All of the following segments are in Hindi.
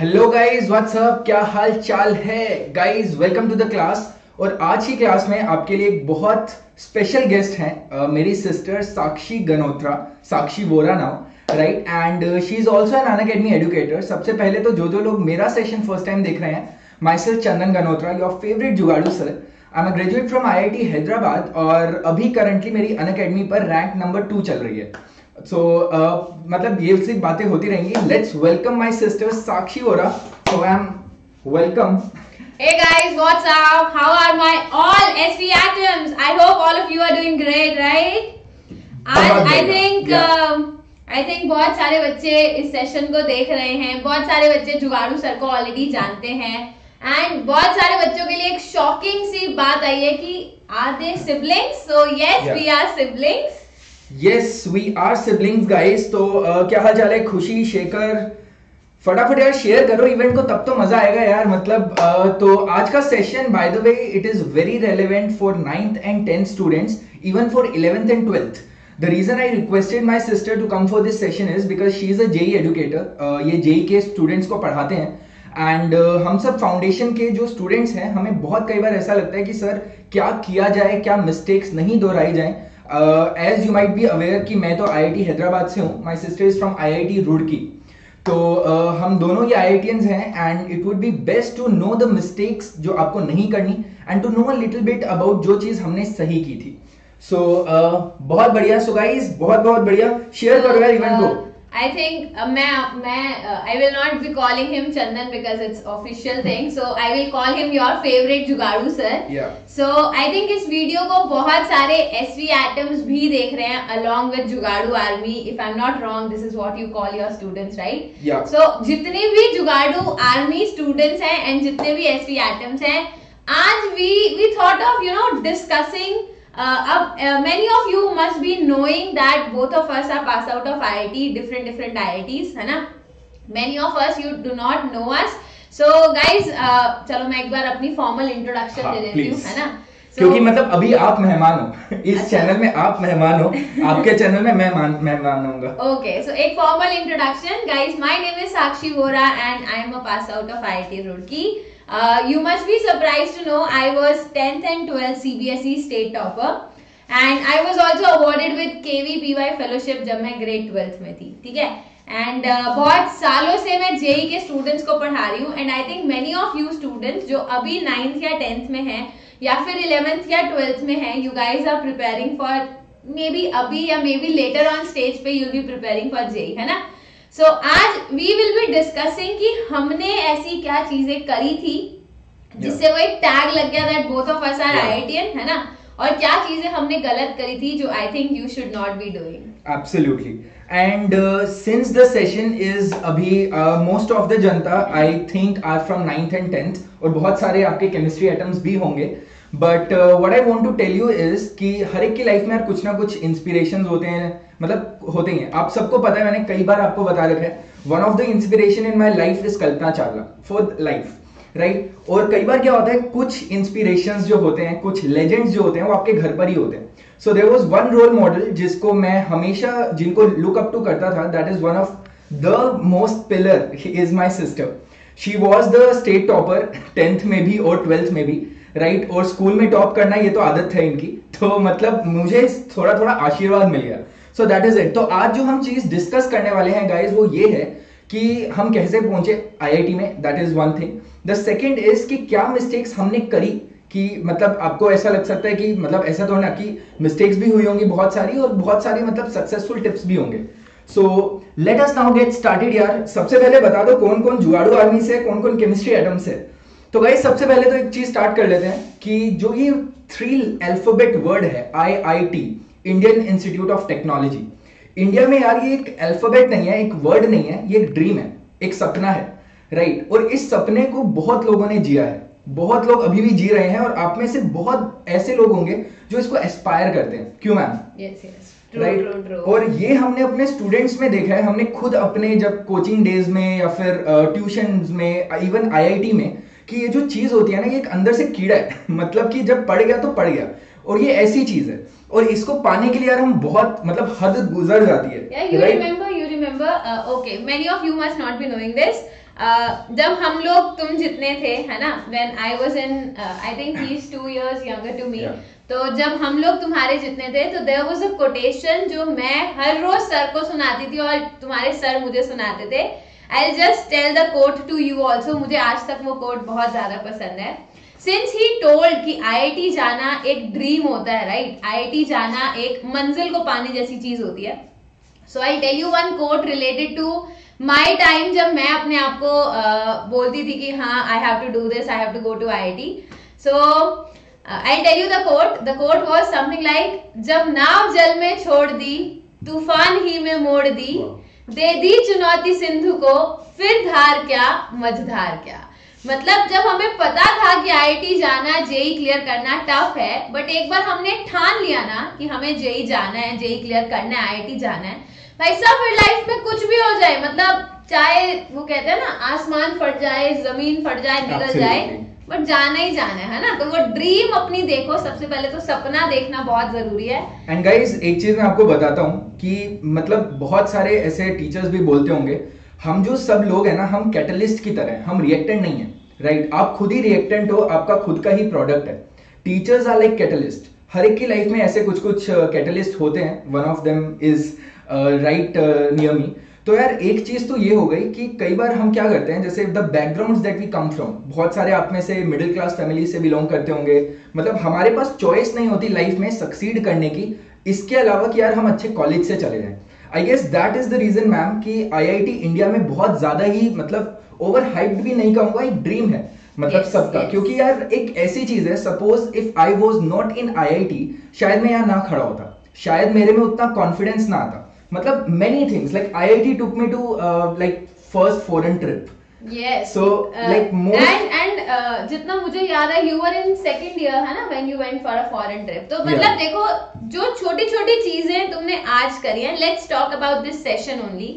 हेलो गाइस व्हाट्सअप, क्या हाल चाल है guys. Welcome to the class. और आज की क्लास में आपके लिए एक बहुत स्पेशल गेस्ट हैं मेरी sister Sakshi Ganotra, Sakshi Vora now, right. And she is also an Unacademy educator. सबसे पहले तो जो लोग मेरा सेशन फर्स्ट टाइम देख रहे हैं, myself Chandan Ganotra, your favourite जुगाड़ू sir. I am a graduate from IIT Hyderabad और अभी करंटली मेरी अनअकैडमी पर रैंक नंबर 2 चल रही है। मतलब ये सिर्फ बातें होती रहेंगी। Let's welcome my sister Sakshi Vora. So I am welcome. Hey guys, what's up? How are my all SV Atoms? I hope all of you are doing great, right? I think बहुत सारे बच्चे इस सेशन को देख रहे हैं, बहुत सारे बच्चे जुगाड़ू सर को ऑलरेडी जानते हैं। एंड बहुत सारे बच्चों के लिए एक शॉकिंग सी बात आई है कि are they siblings? So yes, we are siblings. Yes, we are siblings guys। तो क्या हाल चाल है खुशी, शेखर? फटाफट यार शेयर करो इवेंट को, तब तो मजा आएगा यार। मतलब तो आज का session by the way it is very relevant for 9th and 10th students, even for 11th and 12th। The reason I requested my sister to come for this session is because she is a JEE educator. ये जेई के स्टूडेंट्स को पढ़ाते हैं। एंड हम सब फाउंडेशन के जो स्टूडेंट्स हैं, हमें बहुत कई बार ऐसा लगता है कि सर क्या किया जाए, क्या मिस्टेक्स नहीं दोहराई जाए। As you might be aware कि मैं तो IIT हैदराबाद से हूँ, my sister is from IIT Roorkee. तो हम दोनों ही IITians हैं। And it would be best to know the mistakes जो आपको नहीं करनी, and to know a little bit about जो चीज़ हमने सही की थी। सो बहुत बढ़िया। सो गाइज बहुत बढ़िया, शेयर करो यार इवेंट को। I think I will not be calling him Chandan because it's official thing, so I will call him your favorite jugaadu sir. Yeah. So I think इस वीडियो को बहुत सारे SV Atoms भी देख रहे हैं, along with जुगाड़ू army. If I'm not wrong, this is what you call your students, right? Yeah. So जितने भी जुगाड़ू आर्मी students हैं and जितने भी SV Atoms हैं, आज we thought of discussing. Many of you must be knowing that both of us are passed out of IIT, different IITs, है ना? Many of us you do not know us. So guys, चलो मैं एक बार अपनी formal introduction दे देती हूँ, है ना? क्योंकि मतलब अभी आप मेहमान हो इस चैनल में, आप मेहमान हो, आपके चैनल में मेहमान होऊंगा। Okay, so एक formal introduction, guys. My name is Sakshi Vora and I am a pass out of IIT Roorkee. You must be surprised to know I was 10th and 12th CBSE state topper and I was also awarded with KVPY fellowship जब मैं grade 12th में थी, ठीक है? And बहुत सालों से मैं JEE के students को पढ़ा रही हूँ and I think many of you students जो अभी 9th या 10th में हैं या फिर 11th या 12th में हैं, you guys are preparing for maybe अभी या maybe later on stage पे you'll be preparing for JEE, है ना? So, आज we will be discussing कि हमने ऐसी क्या चीजें करी थी जिससे वो एक टैग लग गया that both of us are IITian, है ना? और क्या चीजें हमने गलत करी थी जो I think you should not be doing. Absolutely. And since the session is अभी most of the Janata I think are from 9th and 10th और बहुत सारे आपके chemistry atoms भी होंगे, but what I want to tell you is कि हर एक की लाइफ में यार कुछ ना कुछ इंस्पिरेशंस होते हैं, मतलब होते ही हैं। आप सबको पता है, मैंने कई बार आपको बता रखा है, one of the inspiration in my life is Kalpana Chawla for life, right. और कई बार क्या होता है, कुछ इंस्पिरेशंस जो होते हैं, कुछ लेजेंड्स जो होते हैं, वो आपके घर पर ही होते हैं। So there was one role model जिसको मैं हमेशा, जिनको लुक अप टू करता था, that is one of the most pillar is my sister. She was the state topper 10th में भी और 12th में भी, राइट और स्कूल में टॉप करना ये तो आदत है इनकी। तो मतलब मुझे थोड़ा थोड़ा आशीर्वाद मिल गया। So that is it. तो आज जो हम चीज डिस्कस करने वाले हैं गाइज, वो ये है कि हम कैसे पहुंचे IIT में, that is one thing. The second is कि क्या मिस्टेक्स हमने करी कि मतलब आपको ऐसा लग सकता है कि मतलब ऐसा तो ना कि मिस्टेक्स भी हुई होंगी बहुत सारी, और बहुत सारी मतलब सक्सेसफुल टिप्स भी होंगे। So let us now get started यार। सबसे पहले बता दो कौन कौन जुगाड़ू आर्मी से, कौन कौन केमिस्ट्री एटम से। तो गाइस सबसे पहले तो एक चीज स्टार्ट कर लेते हैं कि जो ये 3 अल्फाबेट वर्ड है IIT, Indian Institute of Technology, India में यार ये एक अल्फाबेट नहीं है, एक वर्ड नहीं है, ये एक ड्रीम है, एक सपना है, राइट। और इस सपने को बहुत लोगों ने जिया है, बहुत लोग अभी भी जी रहे हैं, और आप में से बहुत ऐसे लोग होंगे जो इसको एस्पायर करते हैं। क्यों मैम? Yes, right. और ये हमने अपने स्टूडेंट्स में देखा है, हमने खुद अपने जब कोचिंग डेज में या फिर ट्यूशन में, इवन IIT में, कि ये जो चीज होती है ना, ये एक अंदर से कीड़ा है। मतलब कि जब पड़ गया तो पड़ गया, और ये ऐसी चीज है, और इसको पाने के लिए यार हम बहुत मतलब हद गुजर जाती है। Yeah, you remember, okay, many of you must not be knowing this. जब हम लोग तुम जितने थे है ना, when I was in I think he is 2 years younger to me, तो जब हम लोग तुम्हारे जितने थे तो देयर वाज अ कोटेशन जो मैं हर रोज सर को सुनाती थी और तुम्हारे सर मुझे सुनाते थे. I just tell the quote to you also, मुझे आज तक वो कोट बहुत ज्यादा पसंद है. सिंस ही टोल्ड कि IIT जाना एक ड्रीम होता है, राइट, IIT जाना एक मंजिल को पाने जैसी चीज होती है. So I tell you one quote related to my time, जब मैं अपने आप को बोलती थी कि हाँ I have to do this, I have to go to IIT. So I tell you the quote was something like, जब नाव जल में छोड़ दी, तूफान ही में मोड़ दी, दे दी चुनौती सिंधु को, फिर धार क्या मझधार क्या. मतलब जब हमें पता था कि IIT जाना, JEE क्लियर करना टफ है, बट एक बार हमने ठान लिया ना कि हमें JEE जाना है, JEE क्लियर करना है, IIT जाना है, भाई सब लाइफ में कुछ भी हो जाए, मतलब चाहे वो कहते हैं ना आसमान फट जाए, जमीन फट जाए, निकल जाए, बट जाना ही जाना है ना. तो वो ड्रीम अपनी देखो, सबसे पहले तो सपना देखना बहुत जरूरी है. एंड गाइस एक चीज मैं आपको बताता हूँ कि मतलब बहुत सारे ऐसे टीचर्स भी बोलते होंगे, हम जो सब लोग है ना, हम कैटलिस्ट की तरह, हम रिएक्टेंट नहीं है, राइट. आप खुद ही रिएक्टेंट हो, आपका खुद का ही प्रोडक्ट है. Teachers are like catalyst. हर एक की लाइफ में ऐसे कुछ कुछ कैटलिस्ट होते हैं. One of them is right near me. तो यार एक चीज तो ये हो गई कि कई बार हम क्या करते हैं, जैसे the backgrounds that we come from, बहुत सारे आप में से मिडिल क्लास फैमिली से बिलोंग करते होंगे, मतलब हमारे पास चॉइस नहीं होती लाइफ में सक्सीड करने की, इसके अलावा कि यार हम अच्छे कॉलेज से चले जाएं. I guess that is the reason ma'am कि IIT इंडिया में बहुत ज्यादा ही, मतलब ओवर हाइप्ड भी नहीं कहूंगा, एक ड्रीम है मतलब सबका, क्योंकि यार एक ऐसी चीज है, suppose if I was not in IIT, शायद मैं यहाँ ना खड़ा होता, शायद मेरे में उतना कॉन्फिडेंस ना आता, मतलब many things like IIT took me to like first foreign trip. Yes. So like most and जितना मुझे याद है, you were in second year है ना, when you went for a foreign trip. तो मतलब देखो जो छोटी छोटी चीजें तुमने आज करी हैं, let's talk about this session only.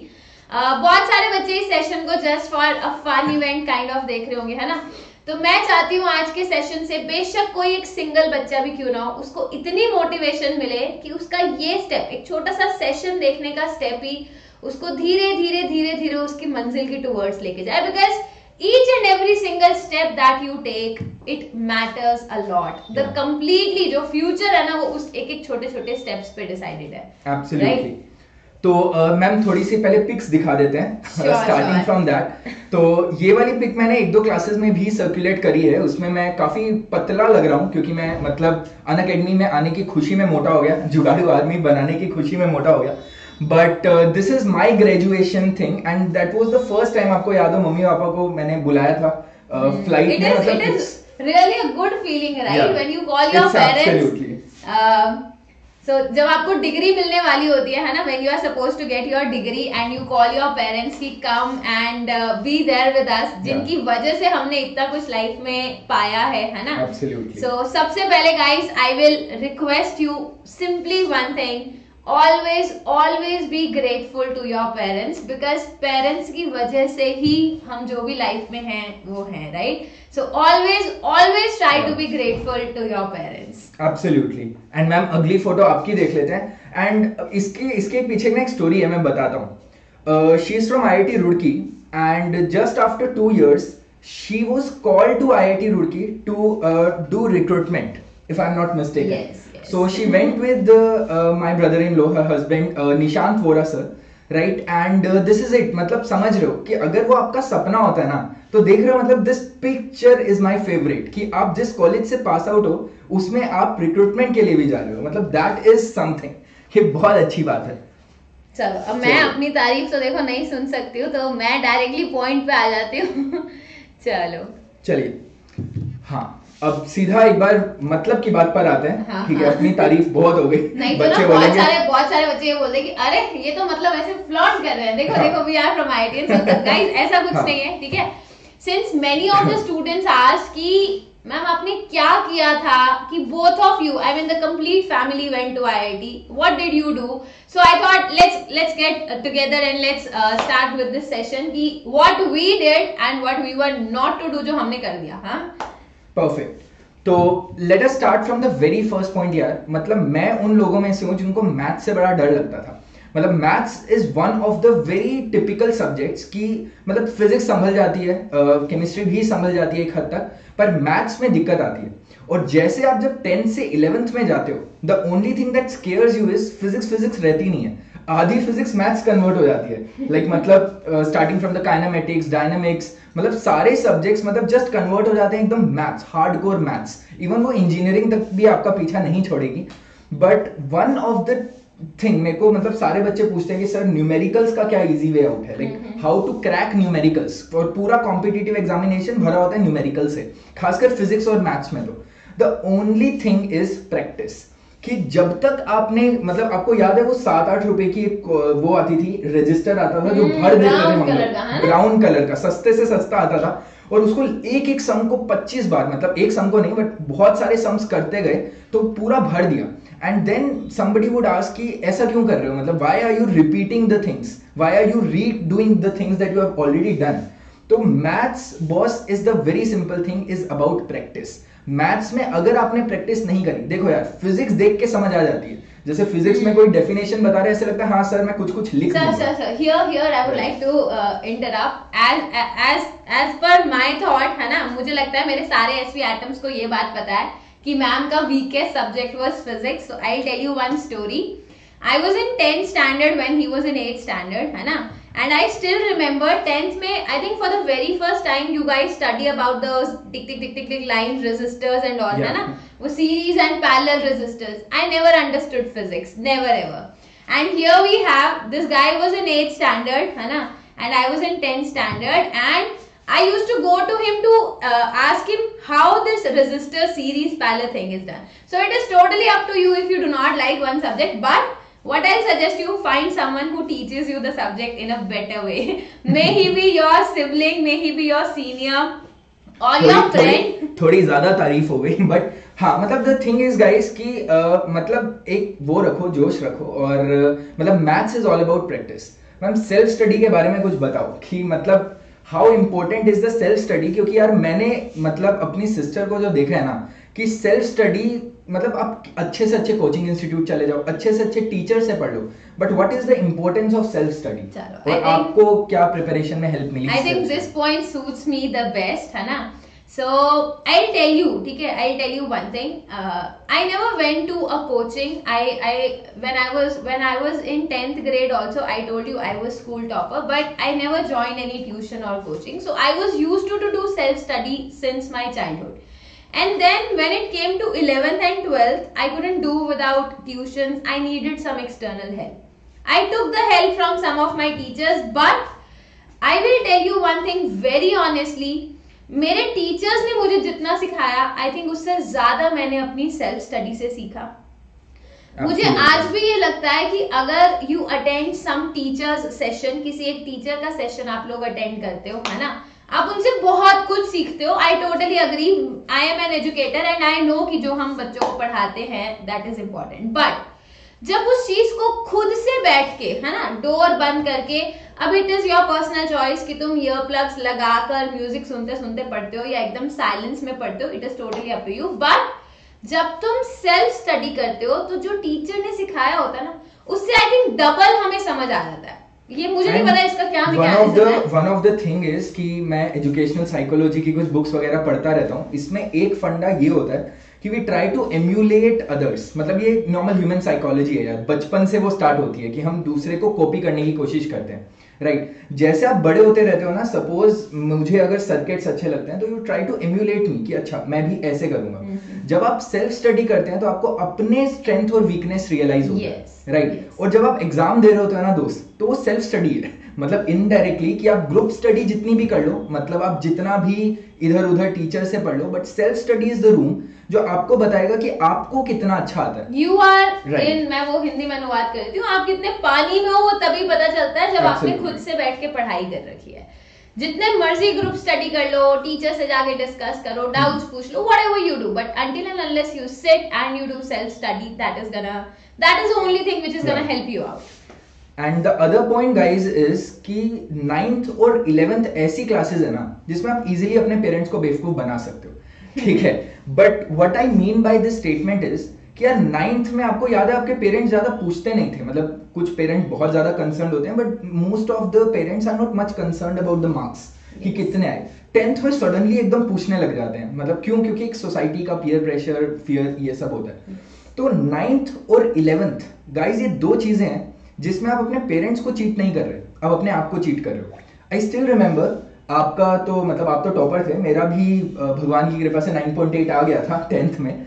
बहुत सारे बच्चे इस सेशन को just for a fun event kind of देख रहे होंगे है ना. तो मैं चाहती हूँ आज के सेशन से बेशक कोई एक सिंगल बच्चा भी क्यों ना हो, उसको इतनी मोटिवेशन मिले कि उसका ये स्टेप, एक छोटा सा सेशन देखने का स्टेप ही उसको धीरे धीरे धीरे धीरे उसकी मंजिल की टूवर्ड्स लेके जाए. Because each and every single step that you take it matters a lot. The completely जो फ्यूचर है ना, वो उस एक एक छोटे छोटे स्टेप्स पे डिसाइडेड है. एब्सोल्युटली. तो मैम थोड़ी सी पहले पिक्स दिखा देते हैं, स्टार्टिंग फ्रॉम दैट. तो ये वाली पिक मैंने 1-2 क्लासेस में भी सर्कुलेट करी है, उसमें मैं काफी पतला लग रहा हूँ क्योंकि मैं मतलब अनअकैडमी में आने की खुशी में मोटा हो गया, जुगाड़ू आर्मी बनाने की खुशी में मोटा हो गया. But this is my graduation thing and that was the first time, आपको याद हो मम्मी पापा को मैंने बुलाया था फ्लाइट में. मतलब really a good feeling, right, when you call your parents. So, जब आपको डिग्री मिलने वाली होती है ना, when you are supposed to get your degree and you call your parents कि come and be there with us, जिनकी वजह से हमने इतना कुछ लाइफ में पाया है ना. Absolutely. So, सबसे पहले guys, I will request you simply one thing, always always be grateful to your parents, because parents की वजह से ही हम जो भी लाइफ में हैं वो हैं, right? So always always try to be grateful to your parents. Absolutely. And ma'am अगली फोटो आपकी देख लेते हैं. एंड इसके पीछे एक स्टोरी है, मैं बताता हूँ. She is from IIT Roorkee and just after 2 years she was called to IIT Roorkee to do recruitment, if I am not mistaken. So she went with my brother in law, her husband Nishant Vora sir, right. And this is it. मतलब समझ रहे हो कि अगर वो आपका सपना होता है ना, तो देख रहे हो, मतलब this picture is my favourite कि आप जिस कॉलेज से पास आउट हो उसमें आप रिक्रूटमेंट के लिए भी जा रहे हो, मतलब दैट इज समथिंग. ये बहुत अच्छी बात है. चलो अब मैं अपनी तारीफ तो देखो नहीं सुन सकती हूँ, तो मैं डायरेक्टली पॉइंट पे आ जाती हूँ. चलो चलिए, हाँ अब सीधा एक बार मतलब की बात पर आते हैं, ठीक है. अपनी तारीफ बहुत हो गई. नहीं तो बच्चे बहुत सारे बच्चे ये बोलते हैं कि अरे ये तो मतलब ऐसे फ्लॉन्ट कर रहे हैं, देखो देखो we are from IIT. So guys ऐसा कुछ नहीं है, ठीक है. Since many of the students asked कि मैम आपने क्या किया था कि both of you, I mean the complete family went to IIT, what did you do. So I thought let's get together and let's start with this session कि what we did and what we were not to do, जो हमने कर दिया. हां परफेक्ट. तो let us start from the very first point. यार मतलब मैं उन लोगों में से हूँ जिनको मैथ से बड़ा डर लगता था. मतलब maths is one of the very typical subjects कि मतलब फिजिक्स संभल जाती है, केमिस्ट्री भी संभल जाती है एक हद तक, पर मैथ्स में दिक्कत आती है। और जैसे आप जब 10th से 11th में जाते हो, the only thing that scares you is physics. Physics रहती नहीं है, आधी फिजिक्स मैथ्स कन्वर्ट हो जाती है। मतलब starting from the kinematics, dynamics, मतलब सारे सब्जेक्ट्स मतलब जस्ट कन्वर्ट हो जाते हैं एकदम मैथ्स, हार्डकोर मैथ्स। इवन वो इंजीनियरिंग तक भी आपका पीछा नहीं छोड़ेगी। But one of the thing, मेरे को मतलब सारे बच्चे पूछते हैं कि सर न्यूमेरिकल्स का क्या इजी वे आउट है, like how to crack numericals. और पूरा कॉम्पिटिटिव एग्जामिनेशन भरा होता है न्यूमेरिकल से, खासकर फिजिक्स और मैथ्स में। तो the only thing is practice, कि जब तक आपने मतलब आपको याद है वो 7-8 रुपए की एक वो आती थी, रजिस्टर आता था जो भर देते थे, ब्राउन कलर का, सस्ते से सस्ता आता था। और उसको एक एक सम को 25 बार, मतलब एक सम को नहीं बट बहुत सारे सम्स करते गए तो पूरा भर दिया। And then somebody would ask कि ऐसा क्यों कर रहे हो, मतलब why are you repeating the things, why are you redoing the things that you have already done. तो maths boss is the very simple thing, is about practice. Maths में अगर आपने प्रैक्टिस नहीं करी, देखो यार फिजिक्स देख के समझ आ जाती है, जैसे फिजिक्स में कोई डेफिनेशन बता रहे हैं ऐसे लगता है हाँ सर मैं कुछ कुछ लिख दूंगा। Sir here I would like to interrupt as per my thought, है ना, मुझे लगता है मेरे सारे एसवी एटम्स को ये बात पता है कि मैम का weakest subject was physics. So I will tell you one story. I was in 10th standard when he was in 8th standard, है ना, and I still remember 10th में I think for the very first time you guys study about the tick tick tick tick tick line resistors and all, है ना, वो series and parallel resistors. I never understood physics, never ever. And here we have this guy was in 8th standard, है ना, and I was in 10th standard and I used to go to him to ask him how this resistor series parallel thing is done. So it is totally up to you if you do not like one subject, but what I'll suggest you find someone who teaches you the subject in a better way. May he be your sibling, may he be your senior or your friend. थोड़ी ज़्यादा तारीफ हो गई, but हाँ मतलब the thing is guys कि मतलब एक वो रखो, जोश रखो, और मतलब maths is all about practice. Ma'am self study के बारे में कुछ बताओ कि मतलब how important is the self study, क्योंकि यार मैंने मतलब अपनी सिस्टर को जो देखा है ना कि सेल्फ स्टडी मतलब आप अच्छे से अच्छे कोचिंग इंस्टीट्यूट चले जाओ, अच्छे से अच्छे टीचर से पढ़ लो, but what is the importance of self study और आपको क्या प्रिपरेशन में हेल्प मिली। I think this point suits me the best, है ना। सो आई टेल यू, ठीक है, I tell you one thing. I never went to a coaching. I when I was in 10th grade also I told you I was school topper, but I never joined any tuition or coaching. So I was used to do self study since my childhood. And then when it came to 11th and 12th, I couldn't do without tuitions. I needed some external help. I took the help from some of my teachers, but I will tell you one thing very honestly. मेरे टीचर्स ने मुझे जितना सिखाया आई थिंक उससे ज्यादा मैंने अपनी सेल्फ स्टडी से सीखा। मुझे आज भी ये लगता है कि अगर you attend some teachers session, किसी एक टीचर का सेशन आप लोग अटेंड करते हो, है ना, आप उनसे बहुत कुछ सीखते हो। I totally agree, I am an educator and I know कि जो हम बच्चों को पढ़ाते हैं दैट इज इम्पोर्टेंट, बट जब उस चीज को खुद से बैठ के, है ना, डोर बंद करके, अब it is your personal choice कि तुम ईयर प्लग्स लगाकर म्यूजिक सुनते सुनते पढ़ते हो या एकदम साइलेंस में पढ़ते हो, it is totally up to you. But जब तुम सेल्फ स्टडी करते हो तो जो टीचर ने सिखाया होता है ना, उससे आई थिंक डबल हमें समझ आ जाता है। ये मुझे नहीं पता इसका क्या मैकेनिज्म है। One of the thing is कि मैं एजुकेशनल साइकोलॉजी की कुछ बुक्स वगैरह पढ़ता रहता हूँ, इसमें एक फंडा ये होता है कि we try to emulate others. मतलब ये नॉर्मल ह्यूमन साइकोलॉजी है यार, बचपन से वो स्टार्ट होती है कि हम दूसरे को कॉपी करने की कोशिश करते हैं, राइट। जैसे आप बड़े होते रहते हो ना, सपोज मुझे अगर सर्किट्स अच्छे लगते हैं तो you try to emulate me कि अच्छा मैं भी ऐसे करूंगा। जब आप सेल्फ स्टडी करते हैं तो आपको अपने स्ट्रेंथ और वीकनेस रियलाइज होती है, राइट। और जब आप एग्जाम दे रहे होते हो ना दोस्त, तो वो सेल्फ स्टडी है। मतलब इनडायरेक्टली कि आप ग्रुप स्टडी जितनी भी कर लो, मतलब आप जितना भी इधर उधर टीचर से पढ़ लो, but self study is the room जो आपको बताएगा कि आपको कितना अच्छा आता है। यू आर इन, मैं वो हिंदी में अनुवाद करती हूँ, आप कितने पानी में हो वो तभी पता चलता है जब आपने खुद से बैठ के पढ़ाई कर रखी है। जितने मर्जी ग्रुप स्टडी कर लो, टीचर से जाके डिस्कस करो, डाउट्स पूछ लो, whatever you do, but until and unless you sit and you do self study, that is only thing which is gonna help you out. And the other point guys is कि 9th और 11th ऐसी क्लासेस है ना जिसमें आप इजिली अपने पेरेंट्स को बेवकूफ बना सकते हो, ठीक है। But what I mean by this statement is क्या नाइन्थ में आपको याद है आपके पेरेंट्स ज्यादा पूछते नहीं थे, मतलब कुछ पेरेंट्स बहुत ज्यादा कंसर्न्ड होते हैं but most of the parents are not much concerned about the marks कि कितने आए। टेंथ में सडनली एकदम पूछने लग जाते हैं, मतलब क्यों? क्योंकि एक सोसाइटी का पीयर प्रेशर, फियर, ये सब होता है। तो नाइन्थ और इलेवेंथ गाइज ये दो चीजें हैं जिसमें आप अपने पेरेंट्स को चीट नहीं कर रहे, आप अपने आप को चीट कर रहे हो। आई स्टिल रिमेम्बर आपका तो मतलब आप तो टॉपर थे, मेरा भी भगवान की कृपा से 9.8 आ गया था टेंथ में,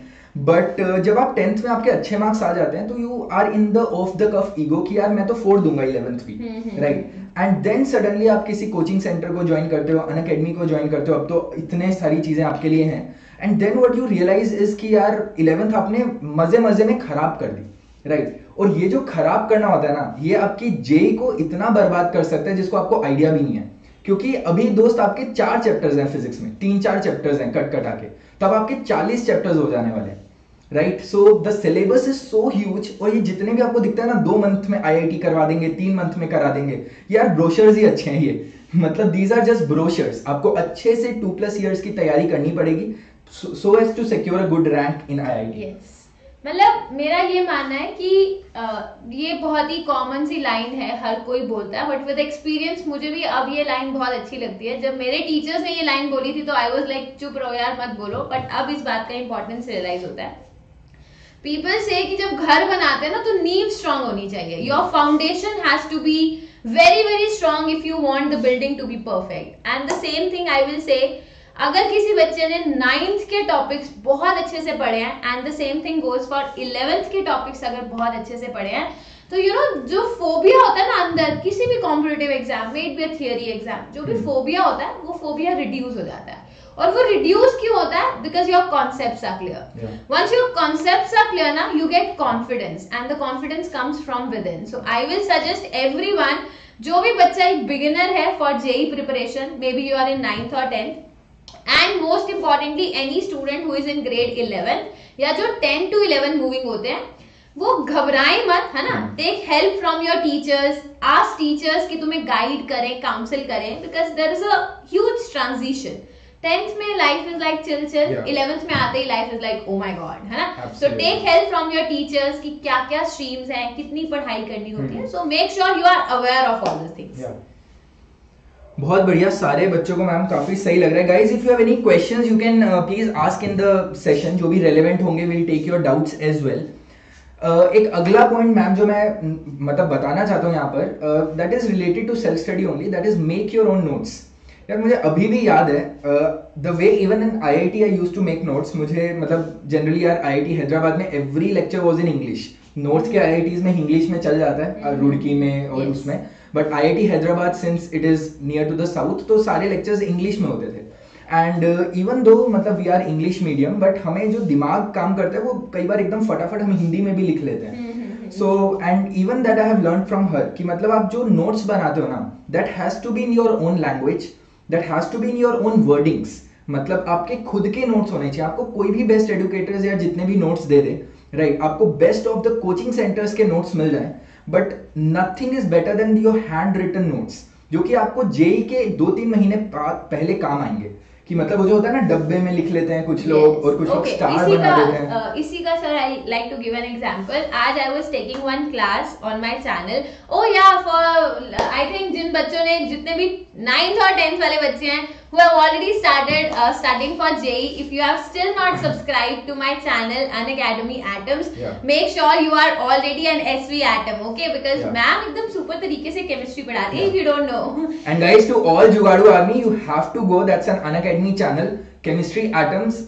बट जब आप टेंथ में आपके अच्छे मार्क्स आ जाते हैं तो you are in the off the cuff ego कि यार मैं तो 4 दूंगा 11th भी, राइट? एंड देन सडनली आप किसी कोचिंग सेंटर को ज्वाइन करते हो, अनअकैडमी को ज्वाइन करते हो, अब तो इतने सारी चीजें आपके लिए हैं। And then what you realise is कि यार 11th आपने मजे मजे में खराब कर दी, राइट? और ये जो खराब करना होता है ना, ये आपकी जेई को इतना बर्बाद कर सकता है जिसको आपको आइडिया भी नहीं है, क्योंकि अभी दोस्त आपके 4 चैप्टर्स हैं फिजिक्स में, 3-4 चैप्टर्स हैं कट कटा के, तब आपके 40 चैप्टर्स हो जाने वाले हैं, right? So the syllabus is so huge, और ये जितने भी आपको दिखता है ना 2 मंथ में IIT करवा देंगे, 3 मंथ में करा देंगे, यार ब्रोशर्स ही अच्छे हैं ये, मतलब दीज आर जस्ट ब्रोशर्स। आपको अच्छे से 2+ ईयर्स की तैयारी करनी पड़ेगी so as to secure a good rank in IIT। मतलब मेरा ये मानना है कि ये बहुत ही कॉमन सी लाइन है, हर कोई बोलता है, बट विद एक्सपीरियंस मुझे भी अब ये लाइन बहुत अच्छी लगती है। जब मेरे टीचर्स ने ये लाइन बोली थी तो आई वाज लाइक चुप रहो यार मत बोलो, बट अब इस बात का इंपॉर्टेंस रियलाइज होता है। पीपल से कि जब घर बनाते हैं ना तो नींव स्ट्रांग होनी चाहिए, your foundation has to be very very strong if you want the building to be perfect. And the same thing I will say, अगर किसी बच्चे ने 9th के टॉपिक्स बहुत अच्छे से पढ़े हैं and the same thing goes for 11th के टॉपिक्स अगर बहुत अच्छे से पढ़े हैं, तो यू नो जो फोबिया होता है ना अंदर किसी भी कॉम्पिटिटिव एग्जाम में, it be a theory exam, जो भी फोबिया होता है वो फोबिया रिड्यूस हो जाता है। और वो रिड्यूस क्यों होता है? Because your concepts are clear. Once your concepts are clear ना, you get confidence and the confidence comes from within. So I will suggest everyone, जो भी बच्चा एक बिगिनर है for JEE preparation, maybe you are in 9th or 10th, and most importantly any student who is in grade 11 या जो 10 to 11 मूविंग होते हैं, वो घबराए मत, है ना? Take help from your teachers, ask teachers कि तुम्हें गाइड करें, काउंसिल करें, because there is a huge transition. 10th में life is like chill chill, 11th में आते ही life is like oh my god, है ना? So take help from your teachers कि क्या क्या स्ट्रीम्स हैं, कितनी पढ़ाई करनी होती है। So make sure you are aware of all this things. बहुत बढ़िया, सारे बच्चों को मैम काफी सही लग रहा है। Guys if you have any questions you can please ask in the session, जो भी रेलेवेंट होंगे will take your doubts as well. एक अगला पॉइंट मैम जो मैं मतलब बताना चाहता हूँ यहाँ पर, that is related to self study only, that is make your own notes. यार मुझे अभी भी याद है the way even in IIT I use to make notes. मुझे मतलब जनरली यार IIT हैदराबाद में every lecture was in English, north के IITs में इंग्लिश में चल जाता है, रुड़की में और उसमें, but IIT Hyderabad since it is near to the south तो सारे लेक्चर्स इंग्लिश में होते थे। एंड इवन दो मतलब we are English medium, but हमें जो दिमाग काम करता है वो कई बार एकदम फटाफट हम हिंदी में भी लिख लेते हैं। So and even that I have learn from her कि मतलब आप जो नोट्स बनाते हो ना, that has to be in your own language, that has to be in your own wordings. मतलब आपके खुद के नोट्स होने चाहिए। आपको कोई भी बेस्ट एडुकेटर्स या जितने भी नोट्स दे दे, राइट, आपको best of the coaching centres के नोट्स मिल जाए, but nothing is better than your handwritten notes, जो कि आपको जेई के 2-3 महीने पहले काम आएंगे। कि मतलब वो जो होता है ना डब्बे में लिख लेते हैं कुछ लोग और कुछ लोग स्टार बना देते हैं। इसी का sir I like to give an example. आज I was taking one class on my channel, oh yeah for I think जिन बच्चों ने, जितने भी 9th और 10th वाले बच्चे हैं who have already started studying for JEE, if you have still not subscribed to my channel Unacademy Atoms, make sure you are already an SV Atom, okay? Because ma'am एकदम super तरीके से chemistry पढ़ाती है, if you don't know. And guys, to all Jugaadu Army, you have to go. That's an Unacademy channel. Chemistry Atoms,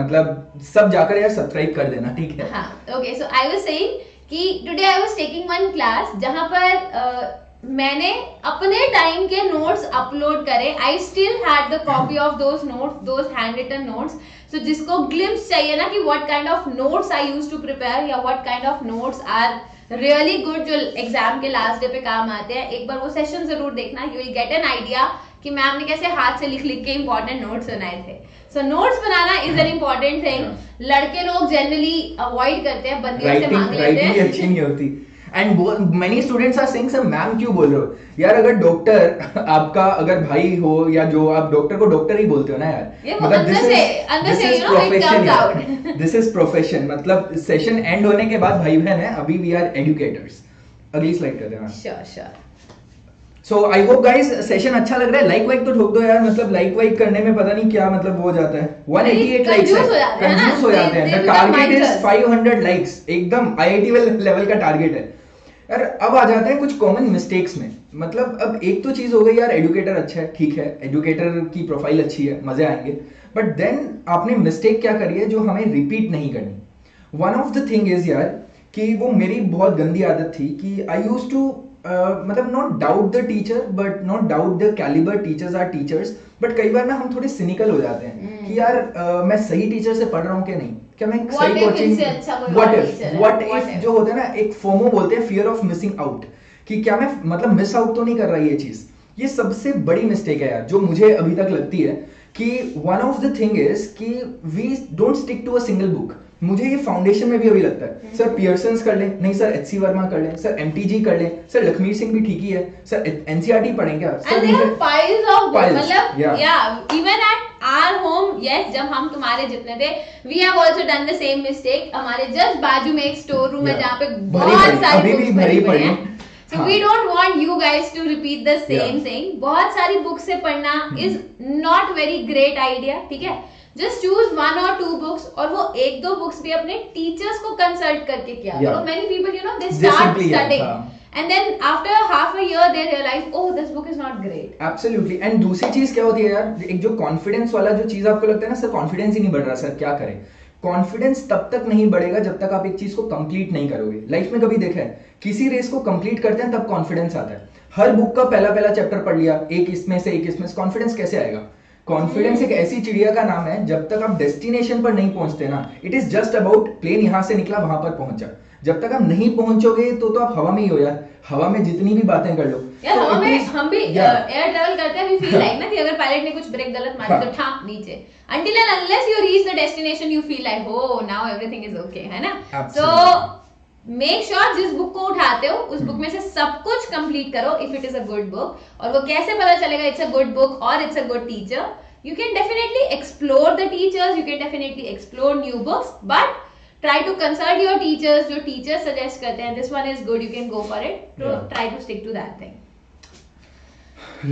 मतलब सब जाकर यार subscribe कर देना, ठीक है? हाँ, okay. So I was saying कि today I was taking one class जहाँ पर मैंने अपने टाइम के नोट्स अपलोड करे। I still had the copy of those notes, those handwritten notes. So जिसको ग्लिम्स चाहिए ना कि what kind of notes I use to prepare या what kind of notes are really good, जो एग्जाम के लास्ट डे पे काम आते हैं, एक बार वो सेशन जरूर देखना। You will get an idea कि मैम ने कैसे हाथ से लिख लिख के इंपॉर्टेंट नोट्स बनाए थे। सो नोट्स बनाना इज एन इम्पॉर्टेंट थिंग। लड़के लोग जनरली अवॉइड करते हैं, बंदियों से मांग लेते हैं, अच्छी नहीं होती। And many students are saying sir ma'am क्यों बोल रहे हो यार, अगर डॉक्टर आपका अगर भाई हो या जो आप डॉक्टर को डॉक्टर ही बोलते हो ना यार, मतलब दिस इज प्रोफेशन। मतलब सेशन एंड होने के बाद भाई बहन है, अभी वी आर एजुकेटर्स। अगली स्लाइड कर देना। Sure sure. So I hope guys session अच्छा लग रहा है। लाइक वाइक तो ठोक दो यार, मतलब लाइक वाइक करने में पता नहीं क्या मतलब वो हो जाता है। 188 लाइक्स कंफ्यूज हो जाते हैं। द टारगेट इज 500 लाइक्स, एकदम आईआईटी लेवल का टारगेट है यार। अब आ जाते हैं कुछ कॉमन मिस्टेक्स में। मतलब अब एक तो चीज हो गई यार, एजुकेटर अच्छा है, ठीक है, एजुकेटर की प्रोफाइल अच्छी है, मजे आएंगे, बट देन आपने मिस्टेक क्या करी है जो हमें रिपीट नहीं करनी। One of the thing is यार कि वो मेरी बहुत गंदी आदत थी कि आई यूज टू मतलब not doubt the teacher but not doubt the calibre teachers are teachers, but कई बार ना हम थोड़े सिनिकल हो जाते हैं कि यार मैं सही टीचर से पढ़ रहा हूँ कि नहीं, क्या मैं सही कोचिंग से अच्छा कोई और टीचर है, व्हाट इफ जो होता है ना, एक फोमो बोलते हैं, फियर ऑफ मिसिंग आउट, कि क्या मैं मतलब मिस आउट तो नहीं कर रहा ये चीज। ये सबसे बड़ी मिस्टेक है यार जो मुझे अभी तक लगती है कि one of the thing is कि we don't stick to a single book. मुझे ये फाउंडेशन में भी अभी लगता है सर पियर्सन्स कर लें, नहीं सर एचसी वर्मा कर लें, सर एमटीजी कर लें, सर लखमीर सिंह भी ठीक ही है, सर एनसीईआरटी पढ़ेंगे आप, सर मतलब या even at our home, yes, जब हम तुम्हारे जितने थे we have also done the same mistake. हमारे जस्ट बाजू में एक स्टोर रूम है जहाँ पे बहुत सारी बुक्स भरी हैं। So we don't want you guys to repeat the same thing. बहुत सारी बुक से पढ़ना is not very great idea, ठीक है? Just choose one or two books, और वो एक दो books भी अपने teachers को consult करके किया। So many people, you know, they start studying and then after half a year they realize, oh, this book is not great. Absolutely. And दूसरी चीज क्या होती है यार, एक जो confidence वाला जो चीज आपको लगता है ना सर confidence ही नहीं बढ़ रहा, सर क्या करें? कॉन्फिडेंस तब तक नहीं बढ़ेगा जब तक आप एक चीज को कंप्लीट नहीं करोगे। लाइफ में कभी देखा है किसी रेस को कंप्लीट करते हैं तब कॉन्फिडेंस आता है। हर बुक का पहला पहला चैप्टर पढ़ लिया, एक इसमें से कॉन्फिडेंस कैसे आएगा? कॉन्फिडेंस एक ऐसी चिड़िया का नाम है, जब तक आप डेस्टिनेशन पर नहीं पहुंचते ना, it is just about plane यहाँ से निकला वहां पर पहुंचा, जब तक आप नहीं पहुंचोगे तो आप हवा में ही हो यार। हवा में जितनी भी बातें कर लो यार, हवा में हम भी एयर ट्रैवल करते हैं, वी फील लाइक ना कि अगर पायलट ने कुछ ब्रेक गलत मारी तो ठाक नीचे, until and unless you reach the destination you feel like oh now everything is okay, है ना? So make sure जिस बुक को उठाते हो उस बुक में से सब कुछ कंप्लीट करो if it is a good book। और वो कैसे पता चलेगा it's a good book और it's a good teacher? You can definitely explore the teachers, you can definitely explore new books, but try to consult your teachers, जो teachers suggest करते हैं this one is good, you can go for it, so try to stick to that thing.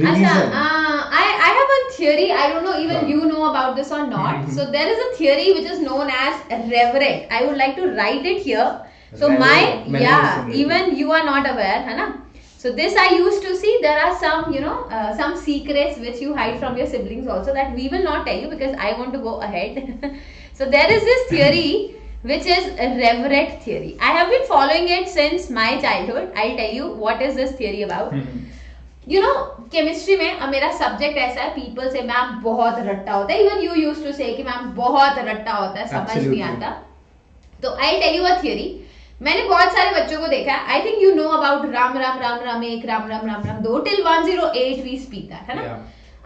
Revision. I have one theory, I don't know even you know about this or not. So there is a theory which is known as reverent. I would like to write it here. So even you are not aware, है ना? So this I used to see. There are some, you know, some secrets which you hide from your siblings also that we will not tell you because I want to go ahead. So there is this theory which is Reveret theory. I have been following it since my childhood. I'll tell you what is this theory about. You know, chemistry में अब मेरा subject ऐसा है, people से मैम बहुत रट्टा होता है, even you used to say कि मैम बहुत रट्टा होता है, समझ नहीं आता। तो I'll tell you a theory. मैंने बहुत सारे बच्चों को देखा है, I think you know about Ram Ram Ram Ram एक, राम राम राम राम दो, till 108 we speak that, है ना?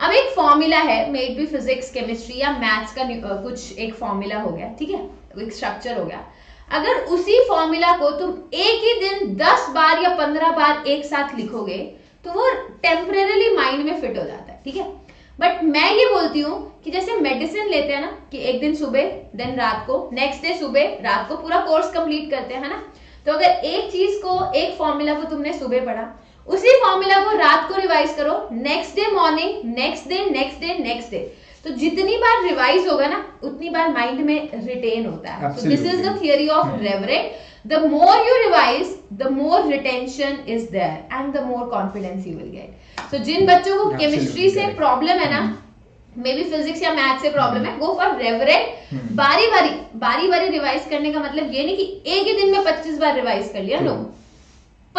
अब एक फॉर्मूला है, मे बी फिजिक्स, केमिस्ट्री या मैथ्स का कुछ एक फॉर्मूला हो गया, ठीक है, एक स्ट्रक्चर हो गया। अगर उसी फॉर्मूला को तुम एक ही दिन 10 बार या 15 बार एक साथ लिखोगे तो वो टेम्परेरीली माइंड में फिट हो जाता है, ठीक है? बट मैं ये बोलती हूँ कि जैसे मेडिसिन लेते हैं ना, कि एक दिन सुबह देन रात को, नेक्स्ट डे सुबह रात को, पूरा कोर्स कंप्लीट करते हैं, है ना? तो अगर एक चीज को, एक फॉर्मूला को तुमने सुबह पढ़ा, उसी फॉर्मूला को रात को रिवाइज करो, next day morning, next day next day next day, तो जितनी बार रिवाइज होगा ना उतनी बार माइंड में रिटेन होता है। So this is the theory of revert. The more you revise the more retention is there and the more confidence you will get. So जिन बच्चों को केमिस्ट्री से प्रॉब्लम है ना, मे बी फिजिक्स या मैथ से प्रॉब्लम है, गो फॉर रेवरेट। बारी बारी रिवाइज करने का मतलब ये नहीं कि एक ही दिन में 25 बार रिवाइज कर लिया, नो,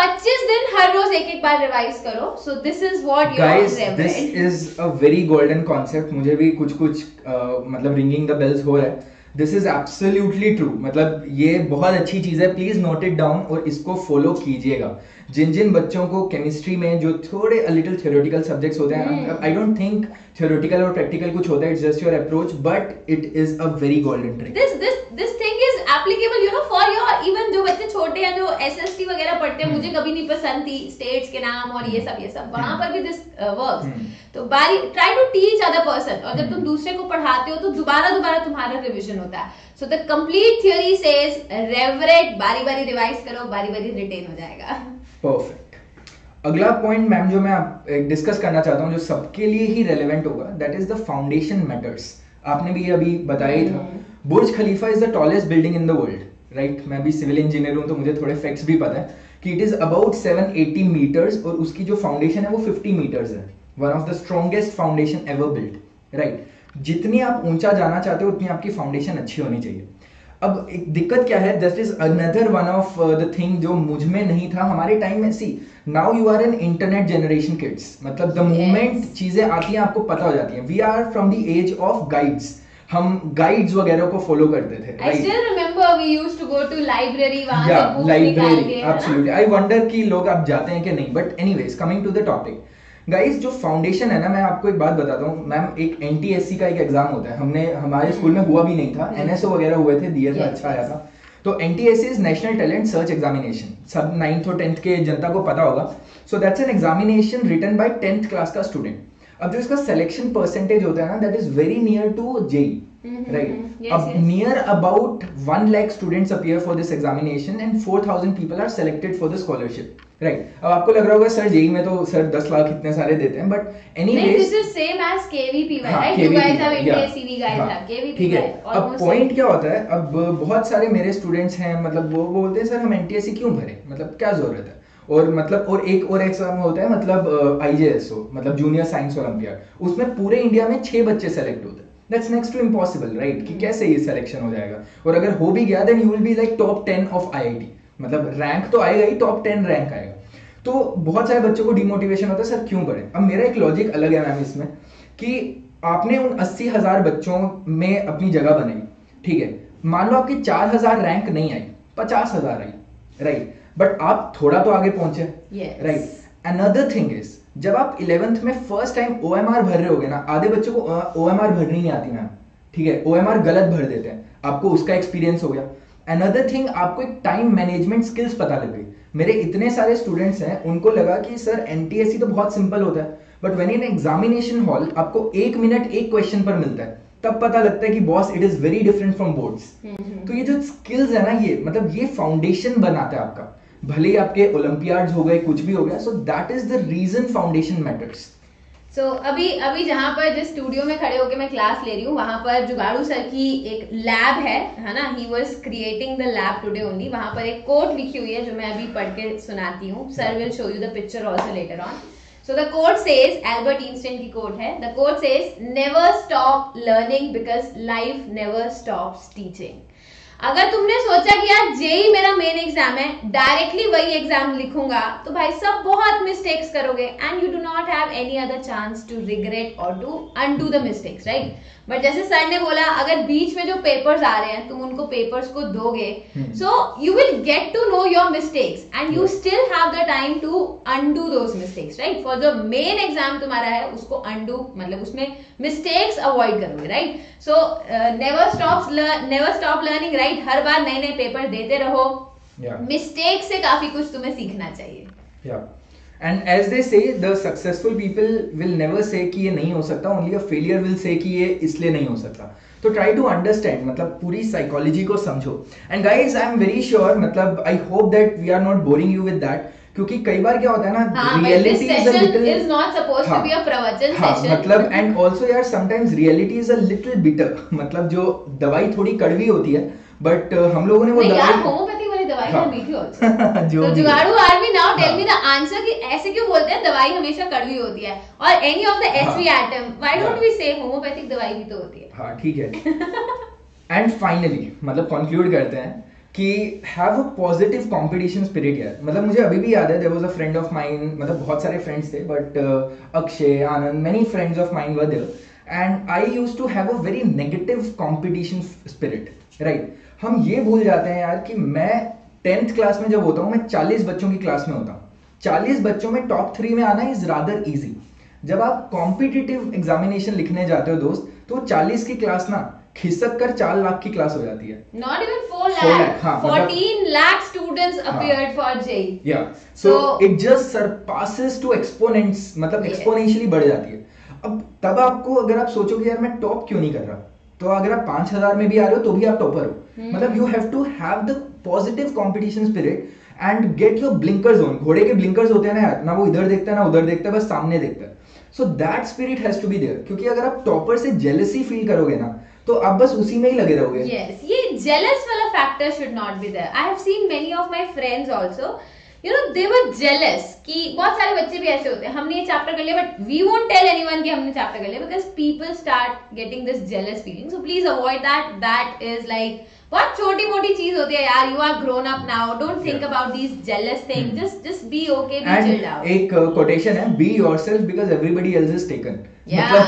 25 दिन हर रोज एक बार रिवाइज करो। So this is what guys, this is a very golden concept. मुझे भी कुछ मतलब रिंगिंग द बेल्स हो रहा है। दिस इज एब्सोल्युटली ट्रू, मतलब ये बहुत अच्छी चीज है, प्लीज नोट इट डाउन और इसको फॉलो कीजिएगा। जिन जिन बच्चों को केमिस्ट्री में जो थोड़े अ लिटिल थ्योरेटिकल सब्जेक्ट्स होते हैं, आई डोंट थिंक थ्योरेटिकल और प्रैक्टिकल कुछ होता है, it's just your approach, but it is a very golden trick. This thing is applicable you know for your even जो बच्चे छोटे हैं जो एसएसटी वगैरह पढ़ते हैं, मुझे कभी नहीं पसंद थी स्टेट्स के नाम और ये सब वहां पर भी दिस वर्क्स. तो by try to teach other person, और जब तुम दूसरे को पढ़ाते हो तो दोबारा तुम्हारा रिवीजन होता है. So the complete theory says revert, बारी-बारी रिवाइज करो, बारी-बारी रिटेन हो जाएगा. परफेक्ट. अगला पॉइंट मैम जो मैं आप डिस्कस करना चाहता हूं जो सबके लिए ही रेलेवेंट होगा, that is the foundation matters. आपने भी अभी बताया था, Burj Khalifa is the tallest building in the world, right. मैं भी सिविल इंजीनियर हूं तो मुझे थोड़े फैक्ट्स भी पता है कि इट इज अबाउट 780 मीटर्स और उसकी जो फाउंडेशन है वो 50 मीटर्स है. One of the strongest foundation ever build, right. जितनी आप ऊंचा जाना चाहते हो उतनी आपकी फाउंडेशन अच्छी होनी चाहिए. अब एक दिक्कत क्या है, this is another one of the thing जो मुझ में नहीं था हमारे टाइम में. See now you are an internet generation kids, मतलब द मोमेंट चीजें आती हैं आपको पता हो जाती हैं. We are from the age of guides, हम गाइड्स वगैरह को फॉलो करते थे. I still remember we used to go to library, वहाँ से बुक निकाल के. Absolutely. I wonder कि लोग आप जाते हैं कि नहीं. But anyways, coming to the topic, guys जो फाउंडेशन है ना, मैं आपको एक बात बताता हूँ मैम. एक एनटीएससी का एक एग्जाम होता है, हमने हमारे स्कूल में हुआ भी नहीं था. एनएसओ वगैरह हुए थे, दिए थे, अच्छा आया था. तो NTSC is national talent search examination, सब 9th और 10th के जनता को पता होगा. So that's an examination written by 10th class का स्टूडेंट. अब जो इसका सिलेक्शन परसेंटेज होता है ना, that is very near to JEE, right. अब near about 1 lakh students appear for this examination and 4000 people are selected for the scholarship, right. अब आपको लग रहा होगा सर जेई में तो सर 10 लाख इतने सारे देते हैं, but anyways this is same as KVPY, right. You guys have NTSE guys have KVPY. अब पॉइंट क्या होता है, अब बहुत सारे मेरे स्टूडेंट्स हैं, मतलब वो बोलते हैं सर हम एनटीएसई क्यों भरे, मतलब क्या जरूरत है. और मतलब और एक और एग्जाम होता है, मतलब आईजेएसओ, मतलब जूनियर साइंस ओलंपियाड, उसमें पूरे इंडिया में 6 बच्चे सेलेक्ट होते हैं. That's next to impossible, right? कि कैसे ये सिलेक्शन हो जाएगा. और अगर हो भी गया then you will be like top 10 of IIT, मतलब रैंक तो आएगा ही, top 10 रैंक आएगा. तो बहुत सारे बच्चों को डिमोटिवेशन होता है सर क्यों पढ़े. अब मेरा एक लॉजिक अलग है मैम इसमें, कि आपने उन 80,000 बच्चों में अपनी जगह बनाई, ठीक है. मान लो आपकी 4,000 रैंक नहीं आई, 50,000 आई, राइट. बट आप थोड़ा तो आगे पहुंचे, राइट. अनदर थिंग इज, जब आप 11th में फर्स्ट टाइम ओएमआर भर रहे होगे ना, आधे बच्चों को ओएमआर भरनी नहीं आती मैम, ठीक है. ओएमआर गलत भर देते हैं, आपको उसका एक्सपीरियंस हो गया. अनदर थिंग, आपको एक टाइम मैनेजमेंट स्किल्स पता लग गई. मेरे इतने सारे स्टूडेंट्स हैं, उनको लगा कि सर एनटीएससी तो बहुत सिंपल होता है, but when in examination hall आपको 1 मिनट एक क्वेश्चन पर मिलता है, तब पता लगता है कि boss it is very different from boards. तो ये जो स्किल्स है ना, ये मतलब ये फाउंडेशन बनाता है आपका, भले आपके ओलंपियाड्स हो गए, कुछ भी हो गया. So that is the reason foundation matters. सो अभी जहाँ पर जिस स्टूडियो में खड़े होकर मैं क्लास ले रही हूँ, वहां पर जुगाड़ू सर की एक लैब है ना, he was creating the lab today only. वहां पर एक कोट लिखी हुई है जो मैं अभी पढ़ के सुनाती हूँ. Sir will show you the picture also later on. So the quote says, Albert Einstein की कोट है, the quote says never stop learning because life never stops teaching. अगर तुमने सोचा कि यार जेई मेरा मेन एग्जाम है, डायरेक्टली वही एग्जाम लिखूंगा, तो भाई सब बहुत मिस्टेक्स करोगे and you do not have any other chance to regret और to undo the mistakes, right. But जैसे सर ने बोला, अगर बीच में जो पेपर्स आ रहे हैं तुम उनको पेपर्स को दोगे, so you will get to know your mistakes and you still have the time to undo those mistakes, right. For जो मेन एग्जाम तुम्हारा है उसको अनडू, मतलब उसमें मिस्टेक्स अवॉइड करोगे, right. So never stop learning, right. हर बार नए नए पेपर देते रहो, मिस्टेक से काफी कुछ तुम्हें सीखना चाहिए. And as they say, the successful people will never say कि ये नहीं हो सकता, only a failure will say कि ये इसलिए नहीं हो सकता. तो try to understand, मतलब पूरी psychology को समझो. And guys, I am very sure, मतलब I hope that we are not boring you with that, क्योंकि कई बार क्या होता है ना, reality is a little, is not supposed to be a प्रवचन session, मतलब and also यार sometimes reality is a little bitter, मतलब जो दवाई थोड़ी कड़वी होती है, but हम लोगों ने वो दवाई दवाई मीठी होती है. तो जुगाड़ू army now tell me the answer कि ऐसे क्यों बोलते हैं दवाई हमेशा कड़वी होती है, और any of the SV atom, why don't we say homeopathic दवाई भी तो होती है. हां ठीक है. एंड फाइनली मतलब कंक्लूड करते हैं कि have a positive competition spirit यार. मतलब मुझे अभी भी याद है, there was a friend of mine, मतलब बहुत सारे फ्रेंड्स थे, but Akshay, Anand, many friends of mine were there, and I used to have a very negative competition spirit, right. हम ये भूल जाते हैं यार कि मैं 10th क्लास में जब होता हूं, मैं 40 बच्चों की क्लास में होता हूं. 40 बच्चों में टॉप 3 में आना इज रादर इजी. जब आप कॉम्पिटिटिव एग्जामिनेशन लिखने जाते हो दोस्त, तो 40 की क्लास ना खिसक कर 4 लाख की क्लास हो जाती है. Not even 4 lakh. 14 lakh students appeared for JEE. Yeah. So it just surpasses to exponents. मतलब exponentially बढ़ जाती है. अब तब आपको अगर आप सोचो कि यार मैं टॉप क्यों नहीं कर रहा, तो अगर आप 5,000 में भी आ रहे हो तो भी आप टॉपर हो. मतलब you have to have the positive competition spirit and get your blinkers on. घोड़े के ब्लिंकर्स होते हैं ना यार, ना वो इधर देखता है ना उधर देखता है, बस सामने देखता है. So that spirit has to be there, क्योंकि अगर आप टॉपर से जेलसी फील करोगे ना तो आप बस उसी में ही लगे रहोगे. यस, ये जेलस वाला factor should not be there. I have seen many of my friends also, you know they were jealous कि बहुत सारे बच्चे भी ऐसे होते हैं, हमने ये चैप्टर कर लिया but we won't tell anyone कि हमने चैप्टर कर लिया, because people start getting this jealous feeling. So please avoid that. That is like बहुत छोटी मोटी चीज होती है यार. You are grown up now, don't think about this jealous thing. Just be okay, be chilled out. एक कोटेशन है, be yourself because everybody else is taken. मतलब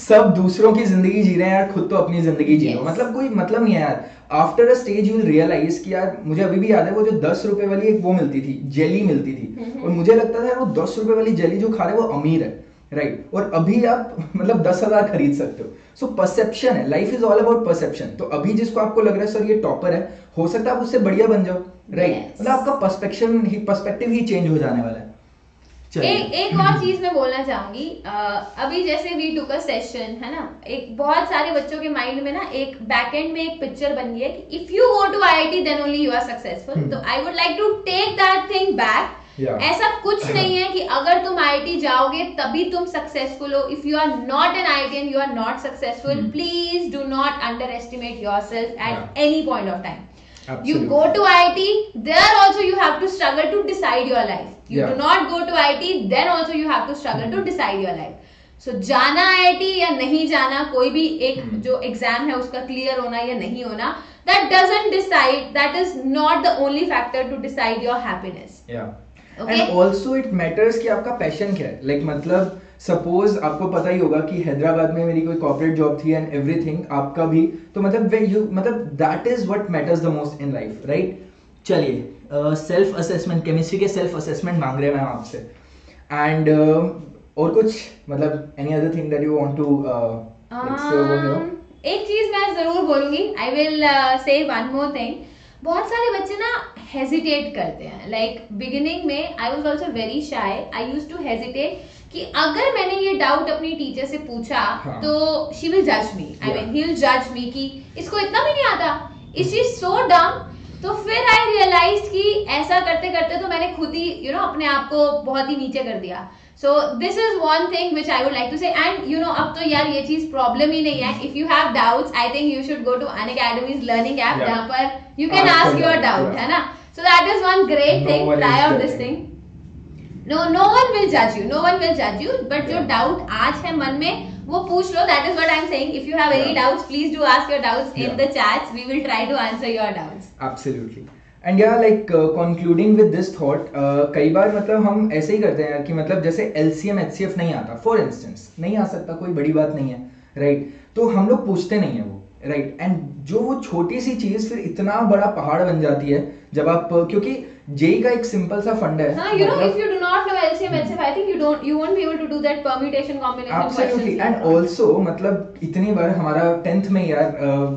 सब दूसरों की जिंदगी जी रहे हैं यार, खुद तो अपनी जिंदगी जी रहे हो. मतलब कोई मतलब नहीं है यार. After a stage you will realize कि यार, मुझे अभी भी याद है वो जो 10 रुपए वाली एक वो मिलती थी, जेली मिलती थी, और मुझे लगता था यार वो 10 रुपए वाली जेली जो खा रहे वो अमीर है, राइट. और अभी आप मतलब 10,000 खरीद सकते हो. सो परसेप्शन है, life is all about perception. तो अभी जिसको आपको लग रहा है सर ये टॉपर है, हो सकता है आप उससे बढ़िया बन जाओ, राइट. मतलब आपका पर्सपेक्टिव ही चेंज हो जाने वाला है. एक और चीज मैं बोलना चाहूंगी. अभी जैसे वी टुक अ सेशन है ना, एक बहुत सारे बच्चों के माइंड में ना एक बैक एंड में एक पिक्चर बन गई है कि if you go to IIT then only you are successful. तो I would like to take that thing back. ऐसा कुछ नहीं है कि अगर तुम आईआईटी जाओगे तभी तुम सक्सेसफुल हो. If you are not an IITian you are not successful. Please do not underestimate yourself at any point of time. Absolutely. You go to IIT, there also you have to struggle to decide your life. You do not go to IIT, then also you have to struggle to decide your life. So जाना IIT या नहीं जाना, कोई भी एक जो एग्जाम है उसका क्लियर होना या नहीं होना, that doesn't decide, that is not the only factor to decide your happiness. Yeah. Okay? And also it matters कि आपका पैशन क्या है. Like मतलब सपोज आपको पता ही होगा कि हैदराबाद में मेरी कोई कॉर्पोरेट जॉब थी एंड एवरीथिंग, आपका भी. तो मतलब that is what matters the most in life, right. चलिए, सेल्फ असेसमेंट, केमिस्ट्री के सेल्फ असेसमेंट मांग रहे हैं मैम आपसे. एंड और कुछ मतलब any other thing that you want to. एक चीज मैं जरूर बोलूंगी, I will say one more thing. बहुत सारे बच्चे ना हेजिटेट करते हैं. लाइक बिगिनिंग में I was also very shy. I used to hesitate कि अगर मैंने ये डाउट अपनी टीचर से पूछा तो शी विल जज मी, आई मीन ही विल जज मी कि इसको इतना भी नहीं आता, इज शी सो डम. तो फिर आई रियलाइज्ड कि ऐसा करते करते तो मैंने खुद ही यू नो अपने आप को बहुत ही नीचे कर दिया. So this is one thing which I would like to say. And you know अब तो यार ये चीज प्रॉब्लम ही नहीं है. If you have doubts I think you should go to Unacademy's learning app, जहां पर you can ask your doubt, है ना. So that is one great thing. Try out this thing. No one will judge you. No one will judge you. But जो doubt आज है मन में वो पूछ लो. That is what I'm saying. If you have any doubts, please do ask your doubts in the chats. We will try to answer your doubts. Absolutely. And yeah, like concluding with this thought, कई बार मतलब हम ऐसे ही करते हैं कि मतलब जैसे LCM, HCF नहीं आता, for instance, नहीं आ सकता, कोई बड़ी बात नहीं है, right? तो हम लोग पूछते नहीं है वो, right? And जो वो छोटी सी चीज फिर इतना बड़ा पहाड़ बन जाती है जब आप, क्योंकि जेई का एक सिंपल सा फंड है. हां, you know if you do not know LCM HCF I think you won't be able to do that permutation combination questions. And also मतलब इतनी बार हमारा 10th में यार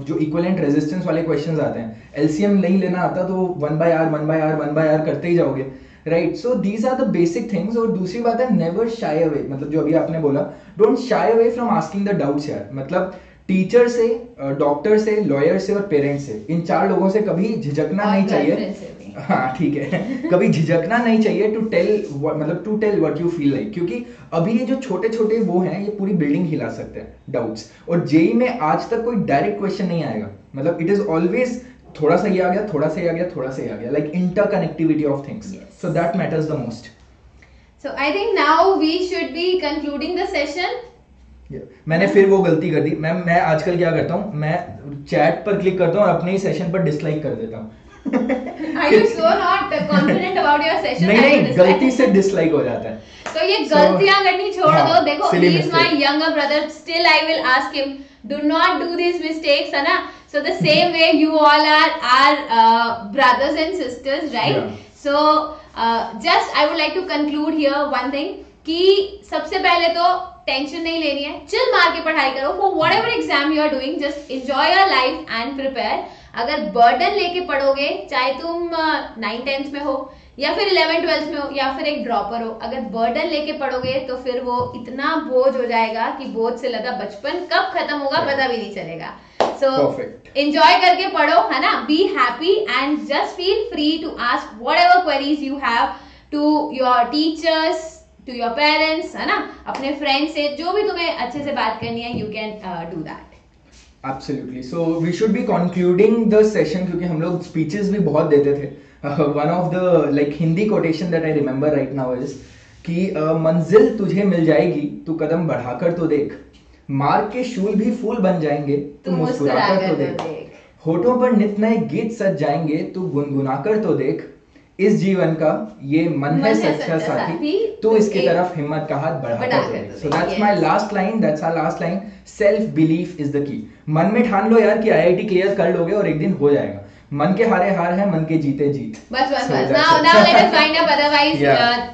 जो इक्विवेलेंट रेजिस्टेंस वाले क्वेश्चंस आते हैं, एलसीएम नहीं लेना आता तो 1/r करते ही जाओगे, right. So these are the basic things. और दूसरी बात है, नेवर शाय अवे. मतलब जो अभी आपने बोला, don't shy away from asking the doubts यार. मतलब टीचर से, डॉक्टर से, लॉयर से और पेरेंट्स से, इन 4 लोगों से कभी झिझकना नहीं चाहिए. हाँ ठीक है, कभी झिझकना नहीं चाहिए to tell what you feel like. क्योंकि अभी ये जो छोटे छोटे वो हैं, ये पूरी बिल्डिंग हिला सकते हैं डाउट्स. और जेई में आज तक कोई डायरेक्ट क्वेश्चन नहीं आएगा. मतलब इट इज ऑलवेज थोड़ा सा ये आ गया, थोड़ा सा ये आ गया, थोड़ा सा ये आ गया, like interconnectivity of things. So that matters the most. So I think now we should be concluding the session. मैंने फिर वो गलती कर दी मैम. मैं आजकल क्या करता हूँ, मैं चैट पर क्लिक करता हूँ और अपने ही सेशन पर डिसलाइक कर देता हूँ. Are you so not confident about your session? नहीं, गलती से डिसलाइक हो जाता है. तो ये गलतियां करनी छोड़ दो. देखो, he is my younger brother. Still I will ask him, do not do these mistakes, है ना. So the same way you all are our brothers and sisters, right? So just I would like to conclude here one thing कि सबसे पहले तो टेंशन नहीं लेनी है, चिल मार के पढ़ाई करो for whatever exam you are doing, just enjoy your life and prepare. अगर बर्डन लेके पढ़ोगे, चाहे तुम 9th-10th में हो या फिर 11th-12th में हो या फिर एक ड्रॉपर हो, अगर बर्डन लेके पढ़ोगे तो फिर वो इतना बोझ हो जाएगा कि बोझ से लदा बचपन कब खत्म होगा पता भी नहीं चलेगा। So, enjoy करके पढ़ो, है ना, be happy and just feel free to ask whatever queries you have to your teachers, to your parents, है ना, अपने friends से जो भी तुम्हें अच्छे से बात करनी है, you can do that. Absolutely. So we should be concluding the session क्योंकि हम लोग speeches भी बहुत देते थे. One of the like Hindi quotation that I remember right now is कि मंजिल तुझे मिल जाएगी, तू कदम बढ़ाकर तो देख, मार्ग के शूल भी फूल बन जाएंगे तो मुस्कुराकर तो देख, होठों पर नित नए गीत सज जाएंगे तो गुनगुनाकर तो देख, इस जीवन का ये मन है सच्चा साथी, तो इसकी तरफ हिम्मत का हाथ बढ़ाकर देख। So that's my last line, that's our last line, self belief is the key. मन में ठान लो यार कि IIT क्लियर कर लोगे और एक दिन हो जाएगा। मन के हारे हार है, मन के जीते जीत। बस बस बस, now let us find out otherwise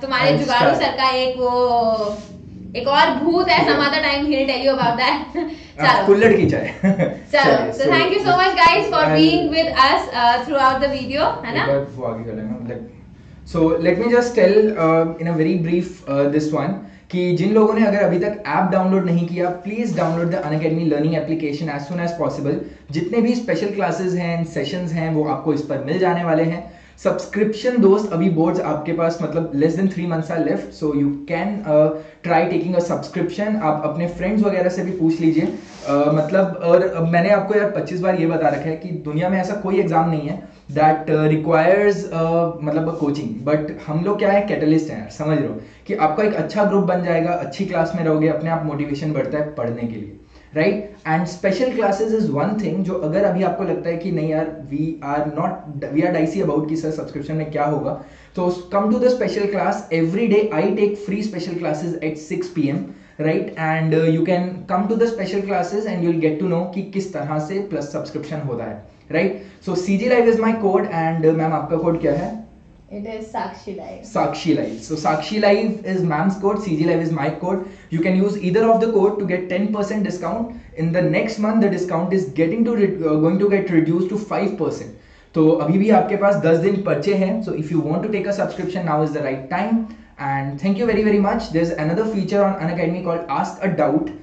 तुम्हारे जुगाड़ू सर का एक वो एक और भूत है, some other time he'll tell you about that. चलो कुल्लड़ की चाय। चलो, so thank you so much guys for being with us throughout the video, है ना? वो आगे चलेंगे। So let me just tell in a very brief this one कि जिन लोगों ने अगर अभी तक ऐप डाउनलोड नहीं किया, please download the Unacademy learning application as soon as possible. जितने भी स्पेशल क्लासेस हैं, सेशंस हैं, वो आपको इस पर मिल जाने वाले हैं। सब्सक्रिप्शन दोस्त, अभी बोर्ड्स आपके पास मतलब less than 3 months are left, so you can try taking a subscription. आप अपने फ्रेंड्स वगैरह से भी पूछ लीजिए, मतलब और मैंने आपको यार 25 बार ये बता रखा है कि दुनिया में ऐसा कोई एग्जाम नहीं है दैट रिक्वायर्स मतलब कोचिंग, बट हम लोग क्या है, कैटलिस्ट हैं यार, समझ रहे हो कि आपका एक अच्छा ग्रुप बन जाएगा, अच्छी क्लास में रहोगे, अपने आप मोटिवेशन बढ़ता है पढ़ने के लिए, right. And special classes is one thing जो अगर अभी आपको लगता है कि नहीं यार वी आर डाइसी अबाउट कि सर सब्सक्रिप्शन में क्या होगा, तो come to the special class every day. I take free special classes at 6 PM, right, and you can come to the special classes and you will get to know कि किस तरह से प्लस सब्सक्रिप्शन होता है, right. So CG live is my code and ma'am आपका कोड क्या है? It is Sakshi Live. Sakshi Live. So Sakshi Live is ma'am's code. CG Live is my code. You can use either of the code to get 10% discount. In the next month, the discount is going to get reduced to 5%. So अभी भी आपके पास 10 दिन पर्चे हैं. So if you want to take a subscription, now is the right time. And thank you very very much. There's another feature on Unacademy called Ask a Doubt.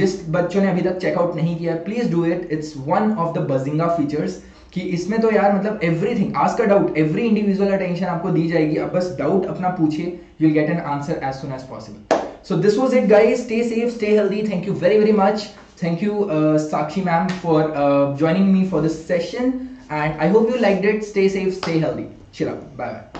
जिस बच्चों ने अभी तक चेकआउट नहीं किया, please do it. It's one of the bazinga features. कि इसमें तो यार मतलब everything, ask a doubt, every individual attention आपको दी जाएगी। अब बस डाउट अपना पूछिए, you will get an answer as soon as possible. So this was it guys, stay safe, stay healthy. Thank you very very much, thank you Sakshi ma'am for joining me for this session and I hope you liked it. Stay safe, stay healthy, chill out, bye bye.